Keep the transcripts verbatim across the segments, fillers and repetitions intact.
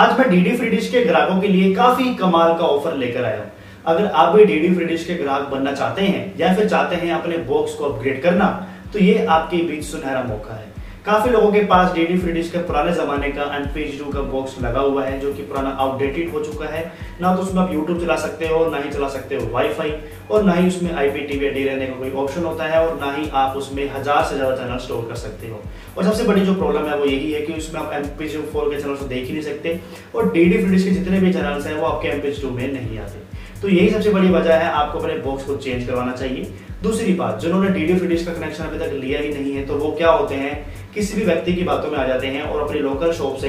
आज मैं DD free dish के ग्राहकों के लिए काफी कमाल का ऑफर लेकर आया हूँ। अगर आप भी डीडी फ्री डिश के ग्राहक बनना चाहते हैं या फिर चाहते हैं अपने बॉक्स को अपग्रेड करना, तो ये आपके बीच सुनहरा मौका है। काफी लोगों के पास डीडी फ्री डिश के पुराने जमाने का एमपीईजी टू का बॉक्स लगा हुआ है, जो कि पुराना आउटडेटेड हो चुका है। ना तो उसमें आप यूट्यूब चला सकते हो, ना ही चला सकते हो वाईफाई, और ना ही उसमें आईपीटीवी या डीएलएनए का कोई ऑप्शन होता है, और ना ही आप उसमें हजार से ज्यादा चैनल स्टोर कर सकते हो। और सबसे बड़ी जो प्रॉब्लम है वो यही है कि उसमें आप एमपीईजी फोर के चैनल देख ही नहीं सकते, और डीडी फ्री डिश के जितने भी चैनल्स हैं वो आपके एमपीईजी टू में नहीं आते। तो यही सबसे बड़ी वजह है, आपको अपने बॉक्स को चेंज करवाना चाहिए। दूसरी बात, जिन्होंने डीडी फ्री डिश का कनेक्शन अभी तक लिया ही नहीं है, तो वो क्या होते हैं, किसी भी व्यक्ति की बातों में आ जाते हैं और अपनी लोकल शॉप से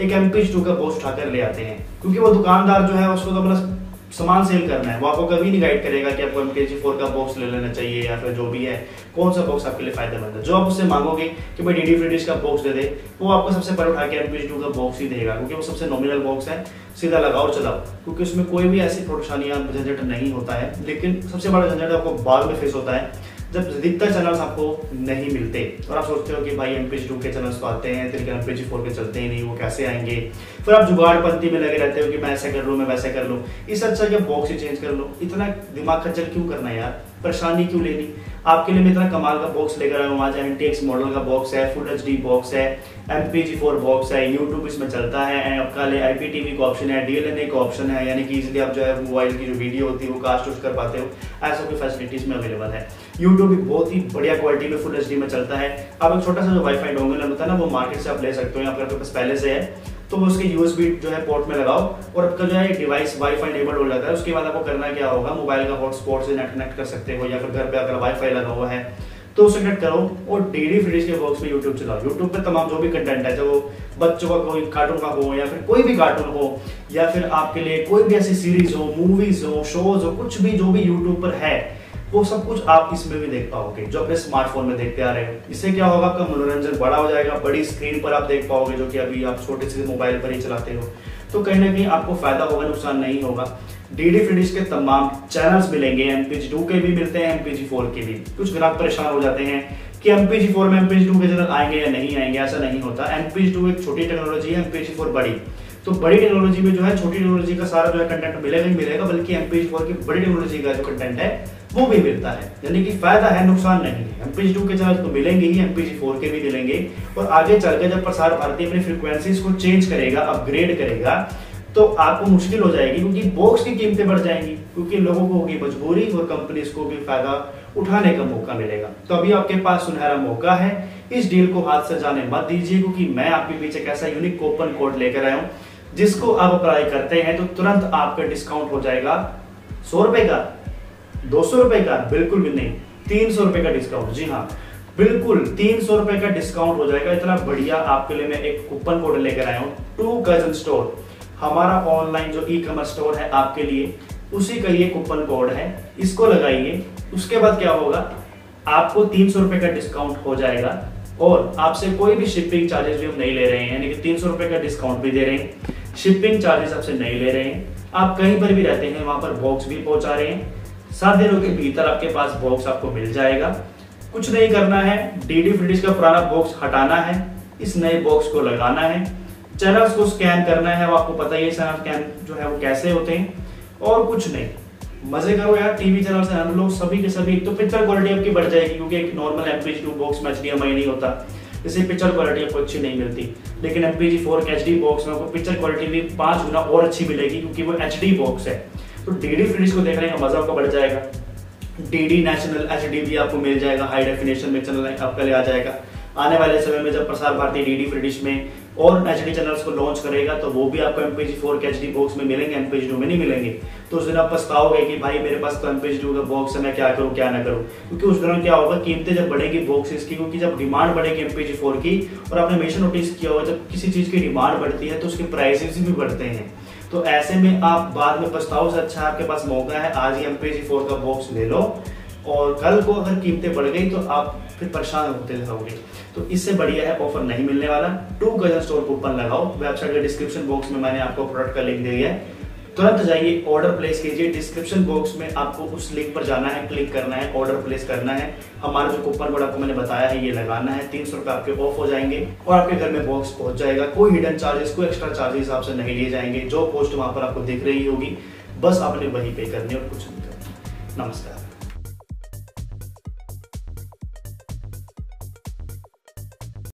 एक एमपीईजी टू का बॉक्स उठाकर ले आते हैं, क्योंकि वो दुकानदार जो है उसको तो अपना सामान सेल करना है। वो आपको कभी नहीं गाइड करेगा कि आपको एमपीईजी फोर का बॉक्स ले लेना चाहिए या फिर जो भी है कौन सा बॉक्स आपके लिए फायदेमंद है। जो आप उससे मांगोगे कि भाई डीडी फ्री डिश का बॉक्स दे दे, वो आपको सबसे पहले उठा के एमपीईजी टू का बॉक्स ही देगा, क्योंकि वो सबसे नॉमिनल बॉक्स है, सीधा लगाओ चलाओ, क्योंकि उसमें कोई भी ऐसी परेशानियां झंझट नहीं होता है। लेकिन सबसे बड़ा झंझट आपको बाद में फेस होता है, जब अधिकतर चैनल्स आपको नहीं मिलते और आप सोचते हो कि भाई एमपीईजी टू के चैनल्स तो आते हैं, लेकिन एमपीईजी फोर के चलते ही नहीं, वो कैसे आएंगे। फिर आप जुगाड़पंती में लगे रहते हो कि मैं ऐसा कर लूँ, मैं वैसा कर लूँ, इससे अच्छा कि बॉक्स ही चेंज कर लो। इतना दिमाग खर्चल क्यों करना यार, परेशानी क्यों लेनी। आपके लिए मैं इतना कमाल का बॉक्स लेकर आया हूँ आज। एन टी एक्स मॉडल का बॉक्स है, फुल एच डी बॉक्स है, एमपीईजी फोर बॉक्स है, यूट्यूब इसमें चलता है, आपका ले आईपीटीवी का ऑप्शन है, डीएलएनए का ऑप्शन है, यानी कि इजिली आप जो है मोबाइल की जो वीडियो होती है वो कास्ट उस्ट कर पाते हो। ऐसा कोई फैसिलिटीज में अवेलेबल है। यूट्यूब भी बहुत ही बढ़िया क्वालिटी में फुल एच डी में चलता है। आप एक छोटा सा जो वाईफाई डोंगल होता है ना, वो मार्केट से आप ले सकते हो, आपके पास पहले से है तो उसके यूएसबी जो है पोर्ट में लगाओ और आपका जो है डिवाइस वाईफाई इनेबल हो जाता है। उसके बाद आपको करना क्या होगा, मोबाइल का हॉटस्पॉट से नेट कनेक्ट कर सकते हो, या फिर घर पे अगर वाईफाई लगा हुआ है तो उसे कनेक्ट करो और डीडी फ्री डिश के बॉक्स में यूट्यूब चलाओ। यूट्यूब पे तमाम जो भी कंटेंट है, चाहे वो बच्चों का कोई कार्टून का हो या फिर कोई भी कार्टून हो, या फिर आपके लिए कोई भी ऐसी सीरीज हो, मूवीज हो, शोज हो, कुछ भी जो भी यूट्यूब पर है वो सब कुछ आप इसमें भी देख पाओगे, जो अपने स्मार्टफोन में देखते आ रहे हो। इससे क्या होगा, आपका मनोरंजन बड़ा हो जाएगा, बड़ी स्क्रीन पर आप देख पाओगे, जो कि अभी आप छोटे से मोबाइल पर ही चलाते हो। तो कहीं ना कहीं आपको फायदा होगा, नुकसान नहीं होगा। डीडी फ्री डिश के तमाम चैनल्स मिलेंगे, एमपीईजी टू के भी मिलते हैं, एमपीईजी फोर के भी। कुछ ग्राहक परेशान हो जाते हैं कि एमपीईजी फोर में एमपीईजी टू के चैनल आएंगे या नहीं आएंगे। ऐसा नहीं होता। एमपीईजी टू एक छोटी टेक्नोलॉजी है, एमपीईजी फोर बड़ी। तो बड़ी टेक्नोलॉजी में जो है छोटी टेक्नोलॉजी का सारा जो है कंटेंट मिलेगा ही मिलेगा, बल्कि एमपीईजी फोर की बड़ी टेक्नोलॉजी का जो कंटेंट है वो भी मिलता है, यानी कि फायदा है, नुकसान नहीं है। एमपीईजी टू के चैनल तो मिलेंगे ही, एमपीईजी फोर के भी मिलेंगे। और आगे चलकर जब प्रसार भारती अपनी फ्रीक्वेंसीज को चेंज करेगा, अपग्रेड करेगा, तो आपको मुश्किल हो जाएगी, क्योंकि बॉक्स की कीमतें बढ़ जाएंगी, क्योंकि लोगों को होगी मजबूरी और कंपनीज को भी फायदा उठाने का मौका मिलेगा। तो अभी आपके पास सुनहरा मौका है, इस डील को हाथ से जाने मत दीजिए, क्योंकि मैं आपके बीच एक ऐसा यूनिक कूपन कोड लेकर आया हूँ जिसको आप अप्लाई करते हैं तो तुरंत आपका डिस्काउंट हो जाएगा सौ रुपए का, दो सौ रुपए का, बिल्कुल भी नहीं, तीन सौ रुपए का डिस्काउंट। जी हाँ, बिल्कुल तीन सौ रुपए का डिस्काउंट हो जाएगा। इतना बढ़िया आपके लिए मैं एक कूपन कोड लेकर आया हूँ। टू कजन स्टोर हमारा ऑनलाइन जो ई कॉमर्स स्टोर है आपके लिए, उसी का ये कूपन कोड है, इसको लगाइए। उसके बाद क्या होगा, आपको तीन सौ रुपए का डिस्काउंट हो जाएगा और आपसे कोई भी शिपिंग चार्जेस भी हम नहीं ले रहे हैं, यानी कि तीन सौ रुपए का डिस्काउंट भी दे रहे हैं, शिपिंग चार्जेस आपसे नहीं ले रहे हैं। आप कहीं पर भी रहते हैं वहां पर बॉक्स भी पहुंचा रहे हैं। सात दिनों के भीतर आपके पास बॉक्स आपको मिल जाएगा। कुछ नहीं करना है, डीडी फ्री डिश का पुराना बॉक्स हटाना है, इस नए बॉक्स को लगाना है, चैनल्स को स्कैन करना है, आपको पता ही है चैनल स्कैन जो है वो कैसे होते हैं, और कुछ नहीं। मजे करो यार, टीवी चैनल से हम लोग सभी के सभी। एक तो पिक्चर क्वालिटी आपकी बढ़ जाएगी, क्योंकि एक नॉर्मल एमपीईजी टू बॉक्स में एचडीएमआई नहीं होता, इससे पिक्चर क्वालिटी आपको अच्छी नहीं मिलती। लेकिन एमपीईजी फोर के एचडी बॉक्स में आपको पिक्चर क्वालिटी भी पाँच गुना और अच्छी मिलेगी, क्योंकि वो एचडी बॉक्स है। तो डीडी फ्री डिश को देखने का मजा आपको बढ़ जाएगा। डीडी नेशनल एचडी भी आपको मिल जाएगा, हाई डेफिनेशन में चैनल आपके लिए आ जाएगा। आने वाले समय में जब Prasar Bharati DD free dish में और एचडी चैनल्स को लॉन्च करेगा, तो वो भी आपको एमपीईजी फोर के एचडी बॉक्स में मिलेंगे, एमपीईजी टू में नहीं मिलेंगे। तो उस दिन आप पछताओगे कि भाई मेरे पास तो एमपीईजी टू का बॉक्स है, मैं क्या करूं क्या ना करूं। क्योंकि उस दौरान क्या होगा, कीमतें जब बढ़ेगी बॉक्सेस की, क्योंकि जब डिमांड बढ़ेगी एमपीईजी फोर की, और आपने हमेशा नोटिस किया होगा जब किसी चीज की डिमांड बढ़ती है तो उसके प्राइसेस भी बढ़ते हैं। तो ऐसे में आप बाद में पछताओ से अच्छा आपके पास मौका है, आज ही एमपीईजी फोर का बॉक्स ले लो, और कल को अगर कीमतें बढ़ गई तो आप फिर परेशान होते रहोगे। तो इससे बढ़िया है ऑफर नहीं मिलने वाला। टू कजन स्टोर कूपन लगाओ। वेबसाइट के डिस्क्रिप्शन बॉक्स में मैंने आपको प्रोडक्ट का लिंक दे दिया है। तुरंत जाइए, ऑर्डर प्लेस कीजिए। डिस्क्रिप्शन बॉक्स में आपको उस लिंक पर जाना है, क्लिक करना है, ऑर्डर प्लेस करना है। हमारा जो कूपन कोड आपको मैंने बताया है ये लगाना है। तीन सौ रुपये आपके ऑफ हो जाएंगे और आपके घर में बॉक्स पहुंच जाएगा। कोई हिडन चार्जेस, कोई एक्स्ट्रा चार्जेस आपसे नहीं लिए जाएंगे। जो पोस्ट वहाँ पर आपको दिख रही होगी बस आपने वही पे करनी है और कुछ नहीं करना। नमस्कार।